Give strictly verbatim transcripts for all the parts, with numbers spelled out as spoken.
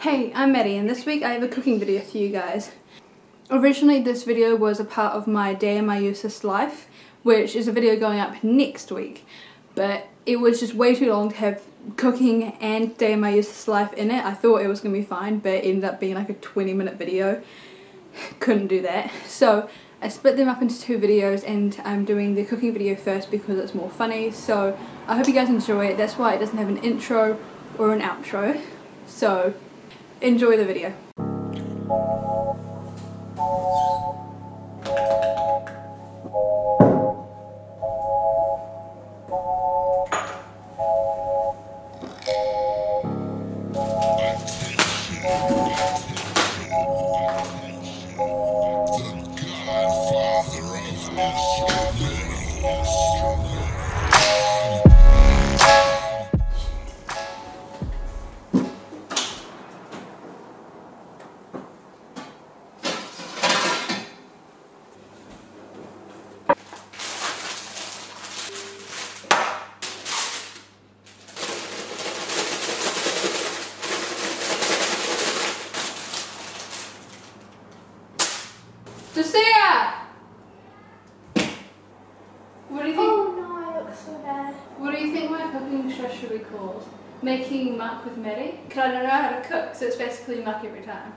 Hey, I'm Maddie and this week I have a cooking video for you guys. Originally this video was a part of my Day in My Useless Life, which is a video going up next week, but it was just way too long to have cooking and Day in My Useless Life in it. I thought it was going to be fine, but it ended up being like a twenty minute video. Couldn't do that. So I split them up into two videos and I'm doing the cooking video first because it's more funny. So I hope you guys enjoy it. That's why it doesn't have an intro or an outro. So enjoy the video. So Sarah! What do you think? Oh no, I look so bad. What do you think my cooking show should be called? Making Muck with Maddie? Because I don't know how to cook, so it's basically muck every time.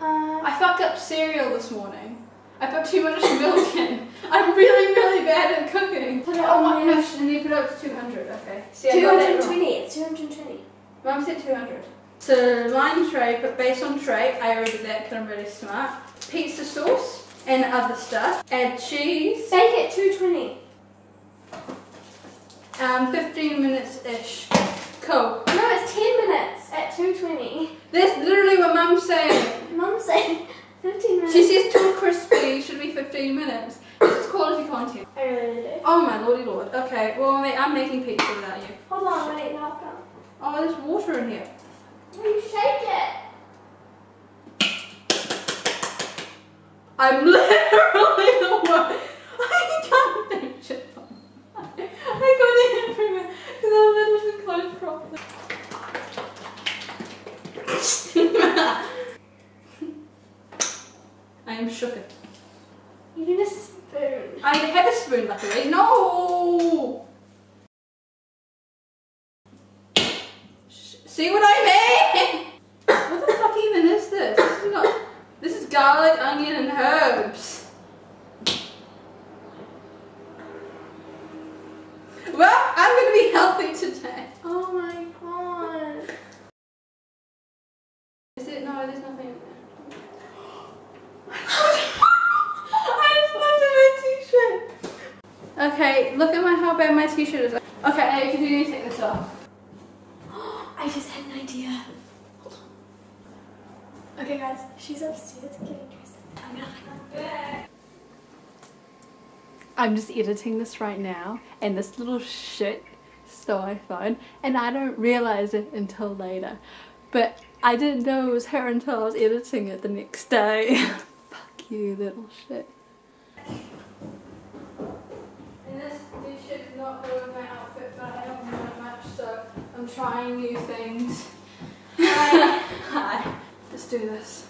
Um, I fucked up cereal this morning. I put too much milk in. I'm really, really bad at cooking. Put it oh my gosh, gosh, and you put it up to two hundred, okay. See, two hundred twenty, it's two hundred twenty. Mum said two hundred. So line tray, but based on tray, I already did that because I'm really smart. Pizza sauce. And other stuff. Add cheese. Bake it two twenty. Um, fifteen minutes-ish. Cool. No, it's ten minutes at two twenty. That's literally what Mum said. Mum said fifteen minutes. She says too crispy, should be fifteen minutes. This is quality content. I really do. Oh my lordy lord. Okay, well I'm making pizza without you. Hold on, I'll eat after. Oh, there's water in here. Will you shake it? I'm literally the one. I can't make shit on. I got it everywhere because I literally closed properly. I am shook. You need a spoon. I have a spoon, luckily. No! Sh see what I mean? What the fuck even is this? This is not. This is garlic, onion, and herbs. Well, I'm gonna be healthy today. Oh my god. Is it? No, there's nothing in there. I just looked at my t-shirt. Okay, look at my how bad my t-shirt is. Okay, now you can do, you take this off. I just had an idea. Okay guys, she's upstairs getting dressed. I'm gonna go back. I'm just editing this right now and this little shit stole my phone and I don't realise it until later. But I didn't know it was her until I was editing it the next day. Fuck you, little shit. And this, this shit's not ruined my outfit, but I don't want it much, so I'm trying new things. Hi. Hi. Let's do this.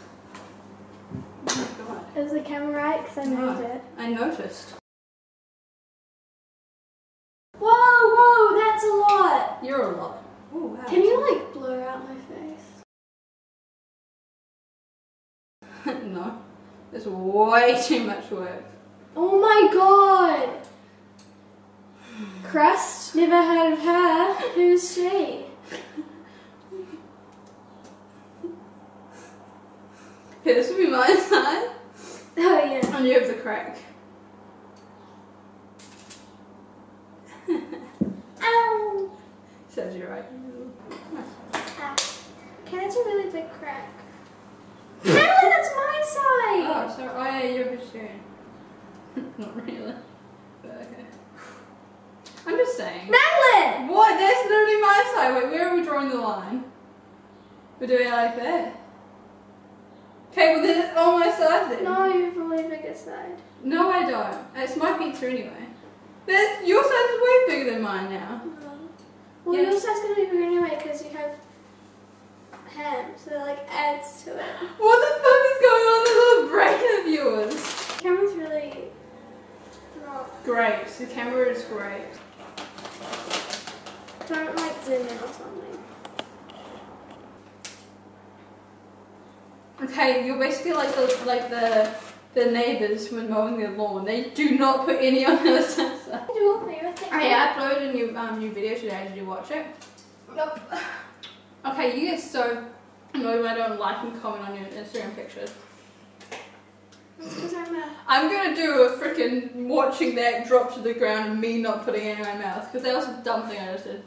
Oh my god. Is the camera right? Because I moved it. I noticed. Whoa, whoa, that's a lot. You're a lot. Ooh, wow. Can you like blur out my face? No. It's way too much work. Oh my god. Crust? Never heard of her. Who's she? Okay, this would be my side. Oh yeah. And you have the crack. Ow! Says you're right. Ow. Okay, that's a really big crack. Madeline, that's my side! Oh, sorry. Oh yeah, you're vegetarian. Not really. But okay. I'm just saying. Madeline! What? That's literally my side. Wait, where are we drawing the line? We're doing it like that. Okay, well then it's on my side then. No, you have a way bigger side. No, I don't. It's my pizza anyway. That's, your side is way bigger than mine now. No. Well, yeah. Your side's going to be bigger anyway because you have him, so it like adds to it. What the fuck is going on in the little brain of yours? The camera's really not great. The camera is great. Don't like zoom in or something. Okay, you're basically like the like the the neighbours when mowing their lawn. They do not put any on their sensor. I uploaded a new um new video today. Did you watch it? Nope. Okay, you get so annoyed when I don't like and comment on your Instagram pictures. I'm gonna do a freaking watching that drop to the ground and me not putting it in my mouth because that was a dumb thing I just did.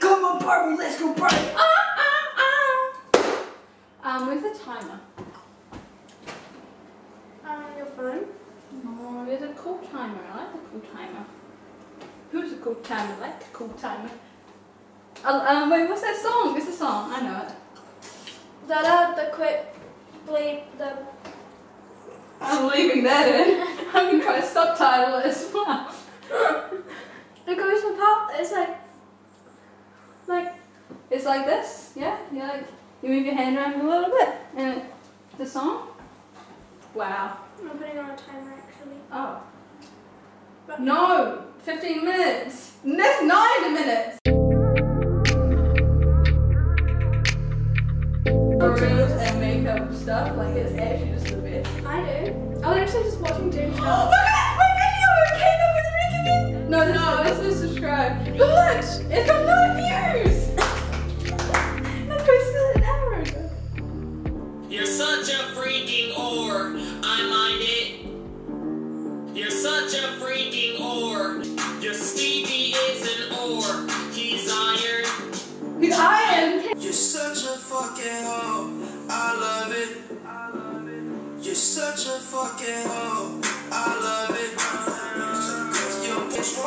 Come on, Barbie, let's go, Barbie! Ah, ah, ah. Um, where's the timer? Um, your phone? No, there's a cool timer. I like the cool timer. Who's a cool timer? I like the cool timer. Um, um, wait, what's that song? It's a song. I know it. Da da, the quick bleep, the. I'm leaving that in. I'm gonna try to subtitle it as well. It goes to pop, it's like, like, it's like this, yeah? You like, you move your hand around a little bit, and it, the song? Wow. I'm putting on a timer actually. Oh. But no! fifteen minutes! That's nine minutes! Reels and makeup stuff, like, it's actually just the best. I do. I was actually just watching James. No, this no, it's just subscribe. But look, it's got no views! I posted an hour ago. You're such a freaking whore. I mind it. You're such a freaking whore. Your Stevie is an whore. He's iron. He's iron? You're such a fucking hoe. I love it. I love it. You're such a fucking hoe. I love it. I love it. Water on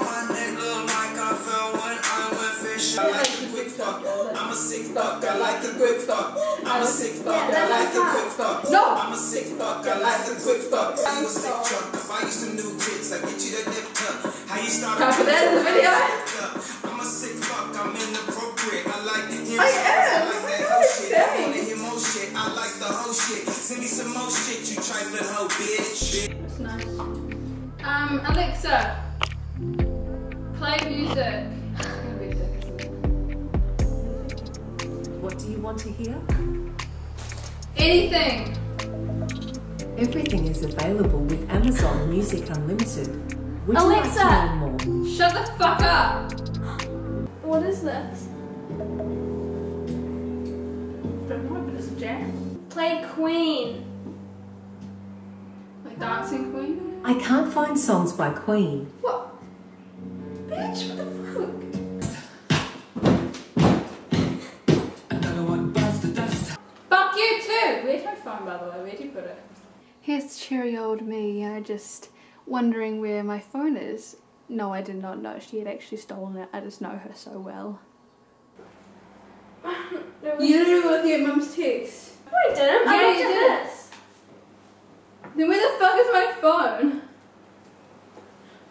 my neck look like I fell when I went fishing. I like the quick talk. I'm a sick fuck. I like the quick talk. I'm a sick fuck. I like the quick talk. No, I'm a sick fuck. I like the quick talk. I'm a sick fuck. If I use some new tricks, I get you that nip tuck. How you start a video? I'm a sick fuck. I'm inappropriate. I like the hip. I am. I like that shit. I wanna hear more shit. I like the whole shit. Send me some more shit. You trifling hoe bitch. That's nice. Um, Alexa, play music. What do you want to hear? Anything. Everything is available with Amazon Music Unlimited. Would Alexa, you like to hear more? Shut the fuck up. What is this? Don't know, but it's a jam. Play Queen. Like Dancing Queen? I can't find songs by Queen. What? Bitch, what the fuck? Another one bites the dust. Fuck you too! Where's my phone, by the way? Where'd you put it? Here's cheery old me, I just wondering where my phone is. No, I did not know. She had actually stolen it. I just know her so well. You didn't look at your mum's text. No, I didn't. I looked at this. Then where the fuck is my phone?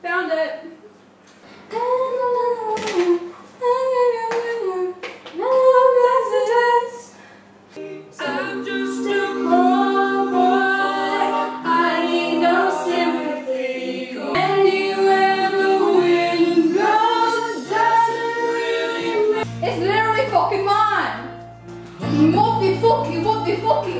Found it. I'm just a poor boy. I need no sympathy. Anywhere the wind blows doesn't really matter. It's literally fucking mine. Moppy fucky, moppy fucky.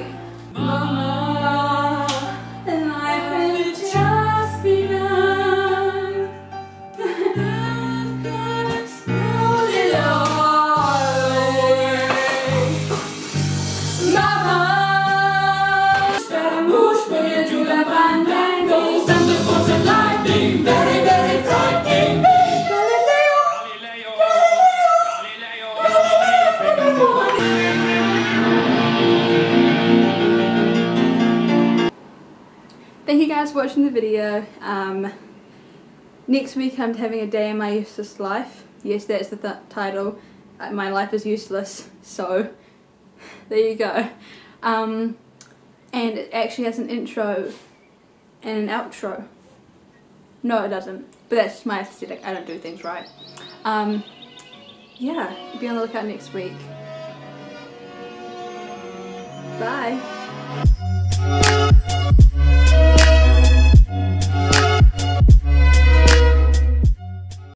Thank you guys for watching the video. Um, Next week I'm having a day in my useless life. Yes, that's the th title. My life is useless, so there you go. Um, and it actually has an intro and an outro. No, it doesn't. But that's just my aesthetic. I don't do things right. Um, yeah, be on the lookout next week. Bye.